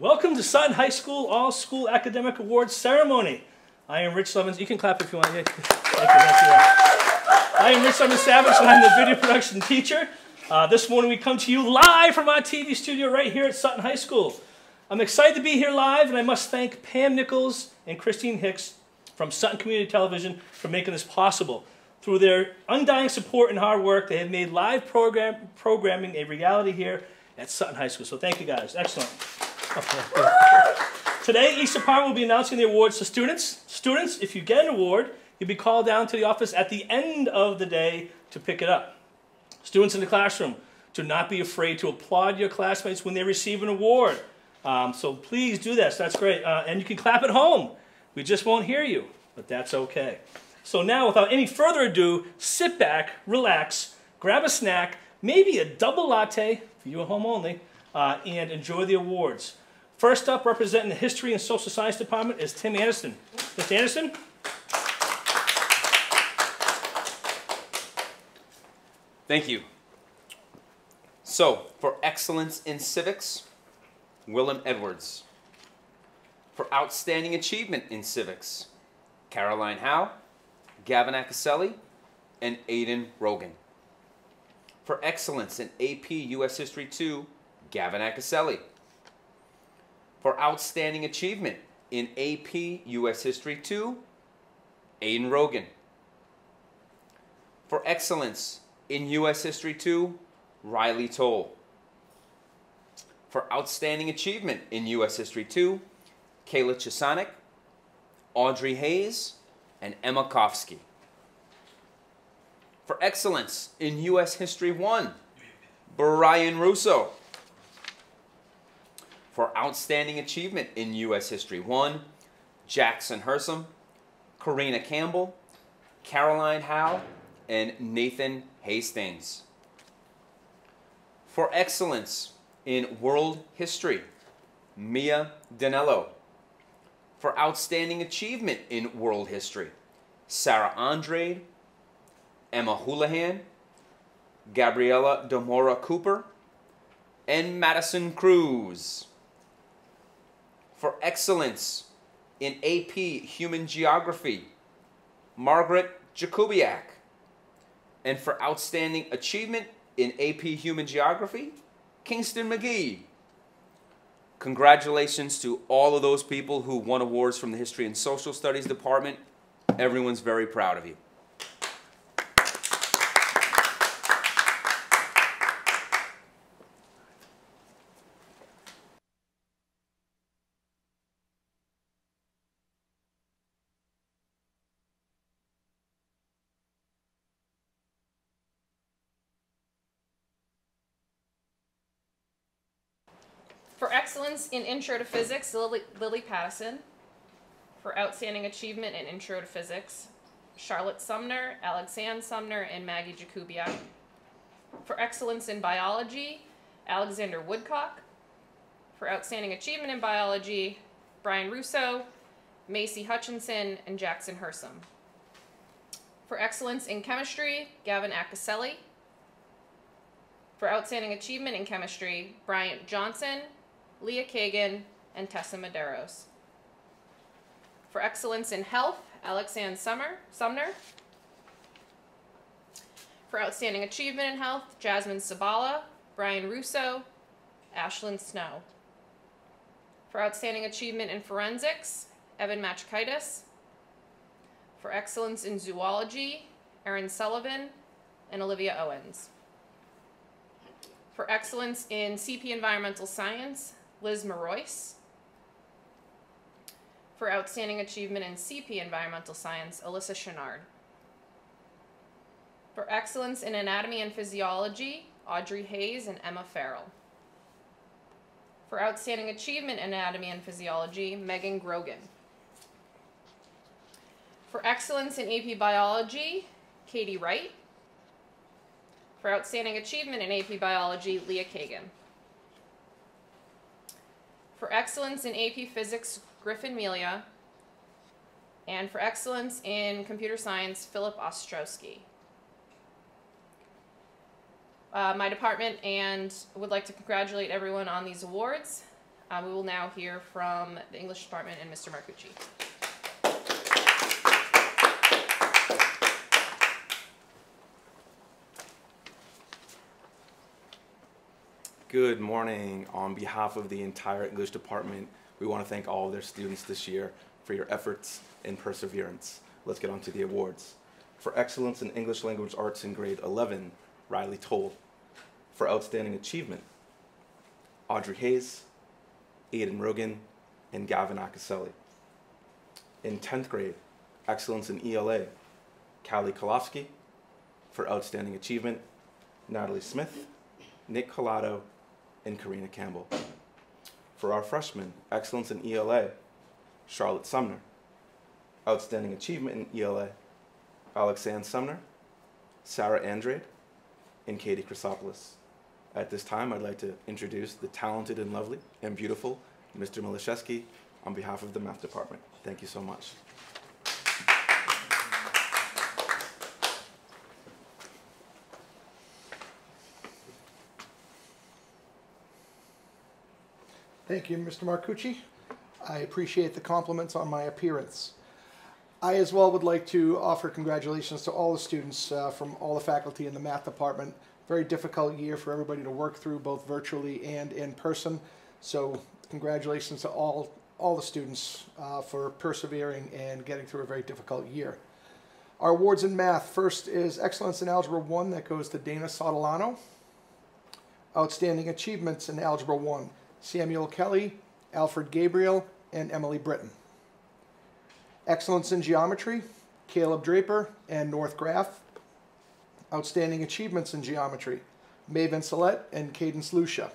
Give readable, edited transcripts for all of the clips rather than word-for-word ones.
Welcome to Sutton High School All School Academic Awards Ceremony. I am Rich Levansavich. You can clap if you want. Yeah. Thank you. I am Rich Levansavich Savage, and I'm the video production teacher. This morning we come to you live from our TV studio right here at Sutton High School. I'm excited to be here live, and I must thank Pam Nichols and Christine Hicks from Sutton Community Television for making this possible. Through their undying support and hard work, they have made live programming a reality here at Sutton High School. So thank you guys. Excellent. Today, Easter Park will be announcing the awards to students. Students, if you get an award, you'll be called down to the office at the end of the day to pick it up. Students in the classroom, do not be afraid to applaud your classmates when they receive an award. So please do this. That's great. And you can clap at home. We just won't hear you, but that's okay. So now, without any further ado, sit back, relax, grab a snack, maybe a double latte, for you at home only, and enjoy the awards. First up, representing the History and Social Science Department is Tim Anderson. Mr. Anderson? Thank you. So, for excellence in civics, Willem Edwards. For outstanding achievement in civics, Caroline Howe, Gavin Acasselli, and Aidan Rogan. For excellence in AP U.S. History 2, Gavin Acasselli. For outstanding achievement in AP U.S. History 2, Aidan Rogan. For excellence in U.S. History 2, Riley Toll. For outstanding achievement in U.S. History 2, Kayla Chasonik, Audrey Hayes, and Emma Kofsky. For excellence in U.S. History 1, Brian Russo. For outstanding achievement in U.S. History 1, Jackson Hersom, Karina Campbell, Caroline Howe, and Nathan Hastings. For excellence in World History, Mia Danello. For outstanding achievement in World History, Sarah Andrade, Emma Houlihan, Gabriella Demora Cooper, and Madison Cruz. For excellence in AP Human Geography, Margaret Jakubiak. And for outstanding achievement in AP Human Geography, Kingston McGee. Congratulations to all of those people who won awards from the History and Social Studies Department. Everyone's very proud of you. For excellence in Intro to Physics, Lily Patterson. For outstanding achievement in Intro to Physics, Charlotte Sumner, Alexanne Sumner, and Maggie Jakubiak. For excellence in Biology, Alexander Woodcock. For outstanding achievement in Biology, Brian Russo, Macy Hutchinson, and Jackson Hersom. For excellence in Chemistry, Gavin Acasselli. For outstanding achievement in Chemistry, Bryant Johnson, Leah Kagan, and Tessa Medeiros. For excellence in health, Alexanne Sumner. For outstanding achievement in health, Jasmine Sabala, Brian Russo, Ashlyn Snow. For outstanding achievement in forensics, Evan Machkaitis. For excellence in zoology, Erin Sullivan and Olivia Owens. For excellence in CP Environmental Science, Liz Maroyce. For outstanding achievement in CP Environmental Science, Alyssa Chenard. For excellence in Anatomy and Physiology, Audrey Hayes and Emma Farrell. For outstanding achievement in Anatomy and Physiology, Megan Grogan. For excellence in AP Biology, Katie Wright. For outstanding achievement in AP Biology, Leah Kagan. For excellence in AP Physics, Griffin Melia. And for excellence in computer science, Philip Ostrowski. My department and would like to congratulate everyone on these awards. We will now hear from the English department and Mr. Marcucci. Good morning. On behalf of the entire English department, we want to thank all of their students this year for your efforts and perseverance. Let's get on to the awards. For excellence in English language arts in grade 11, Riley Toll. For outstanding achievement, Audrey Hayes, Aidan Rogan, and Gavin Acasselli. In 10th grade, excellence in ELA, Callie Kalofsky. For outstanding achievement, Natalie Smith, Nick Collado, and Karina Campbell. For our freshmen, excellence in ELA, Charlotte Sumner. Outstanding achievement in ELA, Alexanne Sumner, Sarah Andrade, and Katie Chrysopoulos. At this time, I'd like to introduce the talented and lovely and beautiful Mr. Miliszewski on behalf of the math department. Thank you so much. Thank you, Mr. Marcucci. I appreciate the compliments on my appearance. I as well would like to offer congratulations to all the students from all the faculty in the math department. Very difficult year for everybody to work through, both virtually and in person. So congratulations to all the students for persevering and getting through a very difficult year. Our awards in math. First is Excellence in Algebra 1. That goes to Dana Sodolano. Outstanding Achievements in Algebra 1. Samuel Kelly, Alfred Gabriel, and Emily Britton. Excellence in Geometry, Caleb Draper and North Graff. Outstanding Achievements in Geometry, Mae Vincelette and Cadence Lucia.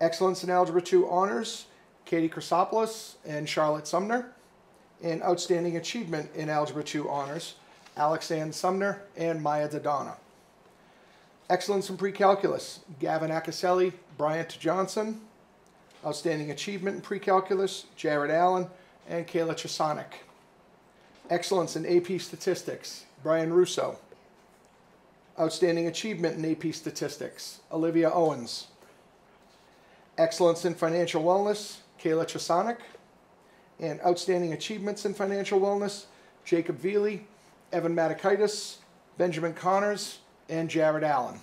Excellence in Algebra 2 Honors, Katie Chrysopoulos and Charlotte Sumner. And Outstanding Achievement in Algebra 2 Honors, Alexanne Sumner and Maya Dadonna. Excellence in Pre-Calculus, Gavin Acasselli, Bryant Johnson. Outstanding Achievement in Pre-Calculus, Jared Allen and Kayla Chasonik. Excellence in AP Statistics, Brian Russo. Outstanding Achievement in AP Statistics, Olivia Owens. Excellence in Financial Wellness, Kayla Chasonik. And Outstanding Achievements in Financial Wellness, Jacob Veely, Evan Matakaitis, Benjamin Connors, and Jared Allen.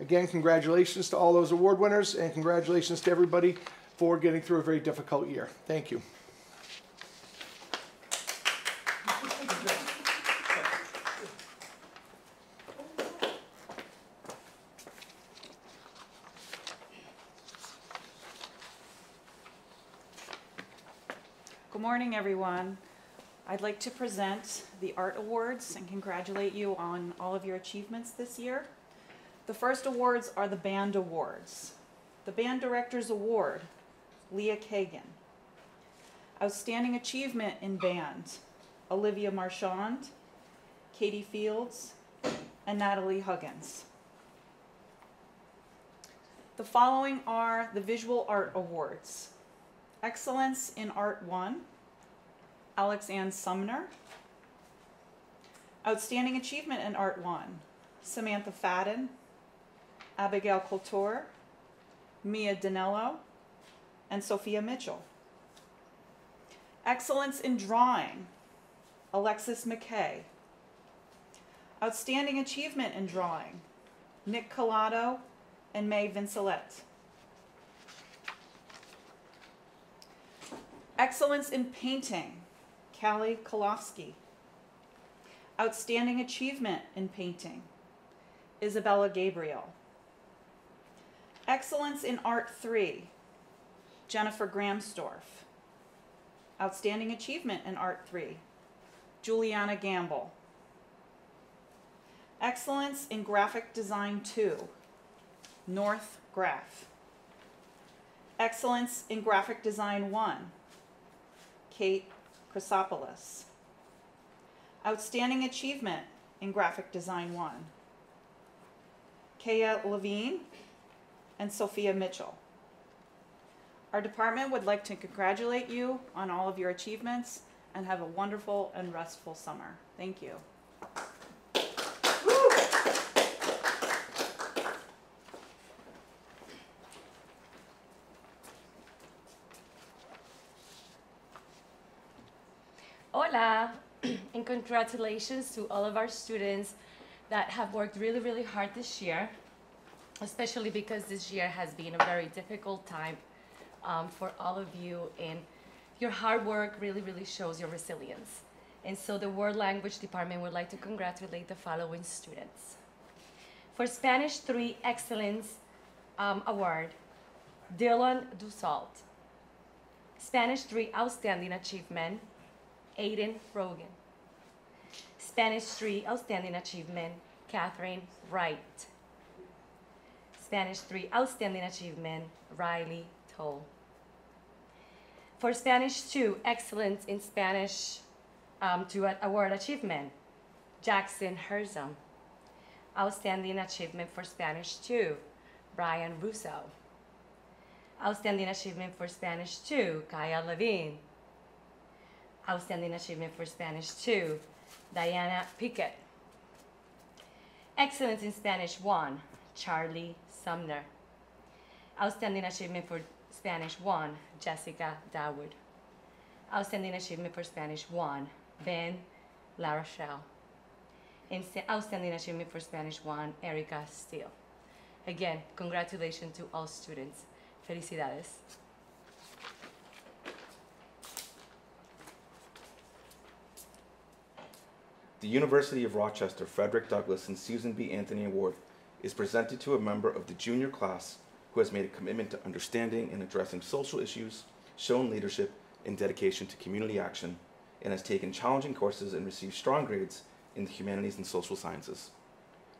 Again, congratulations to all those award winners, and congratulations to everybody for getting through a very difficult year. Thank you. Good morning, everyone. I'd like to present the Art Awards and congratulate you on all of your achievements this year. The first awards are the Band Awards. The Band Director's Award, Leah Kagan. Outstanding Achievement in Band, Olivia Marchand, Katie Fields, and Natalie Huggins. The following are the Visual Art Awards. Excellence in Art 1, Alexanne Sumner. Outstanding Achievement in Art 1, Samantha Fadden, Abigail Couture, Mia Danello, and Sophia Mitchell. Excellence in Drawing, Alexis McKay. Outstanding Achievement in Drawing, Nick Collado and Mae Vincelette. Excellence in Painting, Callie Kalofsky. Outstanding Achievement in Painting, Isabella Gabriel. Excellence in Art 3, Jennifer Gramsdorf. Outstanding Achievement in Art 3, Juliana Gamble. Excellence in Graphic Design 2, North Graff. Excellence in Graphic Design 1, Kate Chrysopoulos. Outstanding Achievement in Graphic Design 1, Kaya Levine and Sophia Mitchell. Our department would like to congratulate you on all of your achievements and have a wonderful and restful summer. Thank you. Hola, and congratulations to all of our students that have worked really, really hard this year, especially because this year has been a very difficult time for all of you, and your hard work really, really shows your resilience. And so the World Language Department would like to congratulate the following students. For Spanish 3 Excellence Award, Dylan Dussault. Spanish 3 Outstanding Achievement, Aidan Rogan. Spanish 3 Outstanding Achievement, Katherine Wright. Spanish 3 Outstanding Achievement, Riley Toll. For Spanish 2 Excellence in Spanish to Award Achievement, Jackson Hersom. Outstanding Achievement for Spanish 2, Brian Russo. Outstanding Achievement for Spanish 2, Kaya Levine. Outstanding Achievement for Spanish 2, Diana Pickett. Excellence in Spanish 1, Charlie Sumner. Outstanding Achievement for Spanish 1, Jessica Dawood. Outstanding Achievement for Spanish 1, Ben LaRochelle. And Outstanding Achievement for Spanish 1, Erica Steele. Again, congratulations to all students. Felicidades. The University of Rochester Frederick Douglass and Susan B. Anthony Award is presented to a member of the junior class who has made a commitment to understanding and addressing social issues, shown leadership and dedication to community action, and has taken challenging courses and received strong grades in the humanities and social sciences.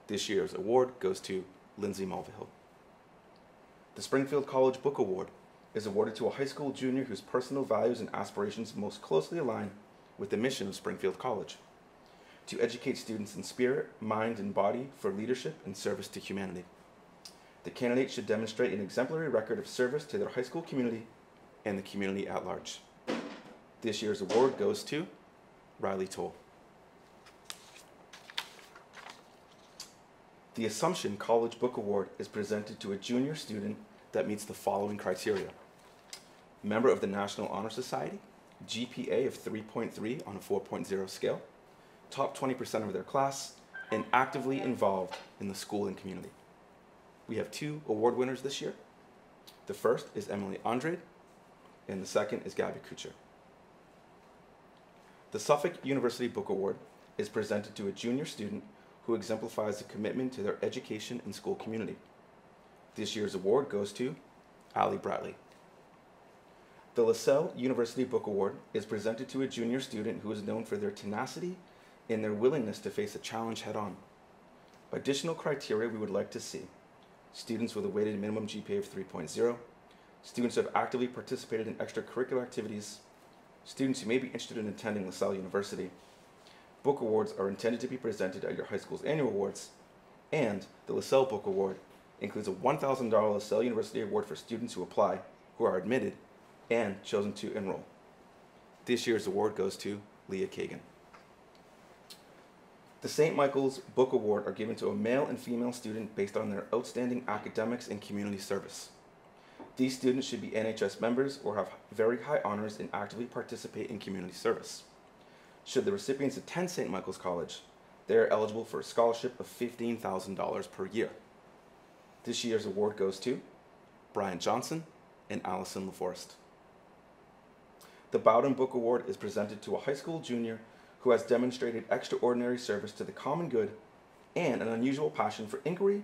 This year's award goes to Lindsay Mulvihill. The Springfield College Book Award is awarded to a high school junior whose personal values and aspirations most closely align with the mission of Springfield College: to educate students in spirit, mind, and body for leadership and service to humanity. The candidate should demonstrate an exemplary record of service to their high school community and the community at large. This year's award goes to Riley Toll. The Assumption College Book Award is presented to a junior student that meets the following criteria: member of the National Honor Society, GPA of 3.3 on a 4.0 scale, top 20% of their class, and actively involved in the school and community. We have 2 award winners this year. The first is Emily Andrade, and the second is Gabby Kuchar. The Suffolk University Book Award is presented to a junior student who exemplifies a commitment to their education and school community. This year's award goes to Allie Bradley. The LaSalle University Book Award is presented to a junior student who is known for their tenacity and their willingness to face a challenge head-on. Additional criteria we would like to see: students with a weighted minimum GPA of 3.0, students who have actively participated in extracurricular activities, students who may be interested in attending LaSalle University. Book awards are intended to be presented at your high school's annual awards, and the LaSalle Book Award includes a $1,000 LaSalle University Award for students who apply, who are admitted, and chosen to enroll. This year's award goes to Leah Kagan. The St. Michael's Book Award are given to a male and female student based on their outstanding academics and community service. These students should be NHS members or have very high honors and actively participate in community service. Should the recipients attend St. Michael's College, they are eligible for a scholarship of $15,000 per year. This year's award goes to Bryant Johnson and Allison LaForest. The Bowdoin Book Award is presented to a high school junior who has demonstrated extraordinary service to the common good and an unusual passion for inquiry,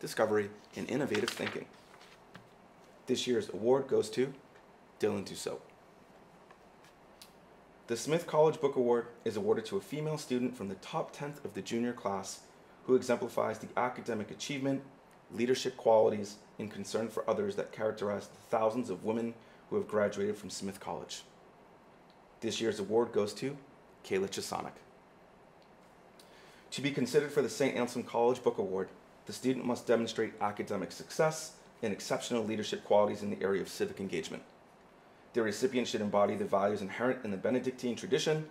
discovery, and innovative thinking. This year's award goes to Dylan Dussault. The Smith College Book Award is awarded to a female student from the top 10th of the junior class who exemplifies the academic achievement, leadership qualities, and concern for others that characterize the thousands of women who have graduated from Smith College. This year's award goes to Kayla Chasonik. To be considered for the St. Anselm College Book Award, the student must demonstrate academic success and exceptional leadership qualities in the area of civic engagement. The recipient should embody the values inherent in the Benedictine tradition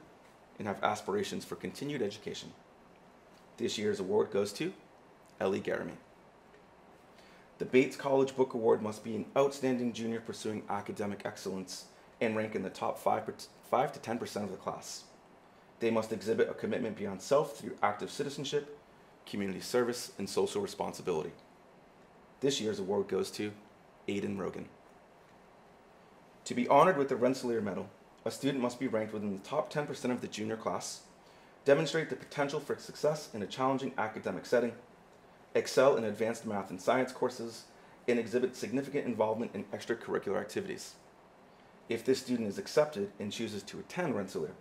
and have aspirations for continued education. This year's award goes to Ellie Garamy. The Bates College Book Award must be an outstanding junior pursuing academic excellence and rank in the top 5 to 10% of the class. They must exhibit a commitment beyond self through active citizenship, community service, and social responsibility. This year's award goes to Aidan Rogan. To be honored with the Rensselaer Medal, a student must be ranked within the top 10% of the junior class, demonstrate the potential for success in a challenging academic setting, excel in advanced math and science courses, and exhibit significant involvement in extracurricular activities. If this student is accepted and chooses to attend Rensselaer,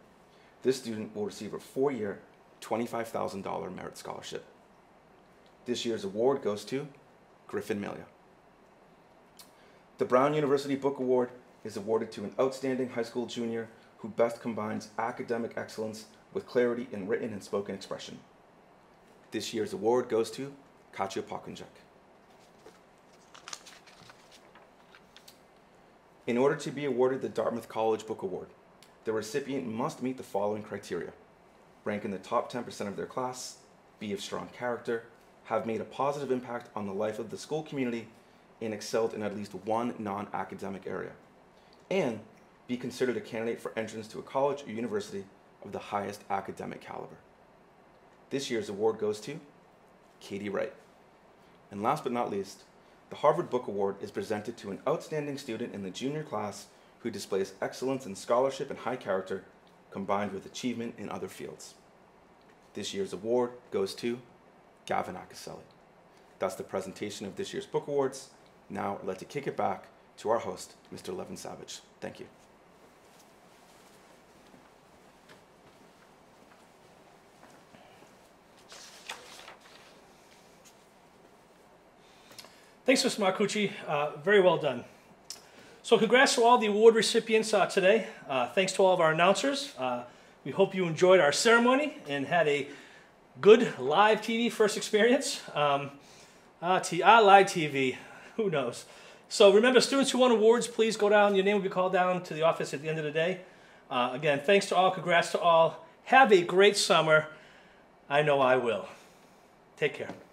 this student will receive a four-year, $25,000 merit scholarship. This year's award goes to Griffin Melia. The Brown University Book Award is awarded to an outstanding high school junior who best combines academic excellence with clarity in written and spoken expression. This year's award goes to Katya Pokunjek. In order to be awarded the Dartmouth College Book Award, the recipient must meet the following criteria: rank in the top 10% of their class, be of strong character, have made a positive impact on the life of the school community, and excelled in at least one non-academic area, and be considered a candidate for entrance to a college or university of the highest academic caliber. This year's award goes to Katie Wright. And last but not least, the Harvard Book Award is presented to an outstanding student in the junior class who displays excellence in scholarship and high character, combined with achievement in other fields. This year's award goes to Gavin Acasselli. That's the presentation of this year's Book Awards. Now I'd like to kick it back to our host, Mr. Levansavich. Thank you. Thanks, Mr. Marcucci. Very well done. So congrats to all the award recipients today. Thanks to all of our announcers. We hope you enjoyed our ceremony and had a good live TV first experience. Live TV, who knows? So remember, students who won awards, please go down. Your name will be called down to the office at the end of the day. Again, thanks to all. Congrats to all. Have a great summer. I know I will. Take care.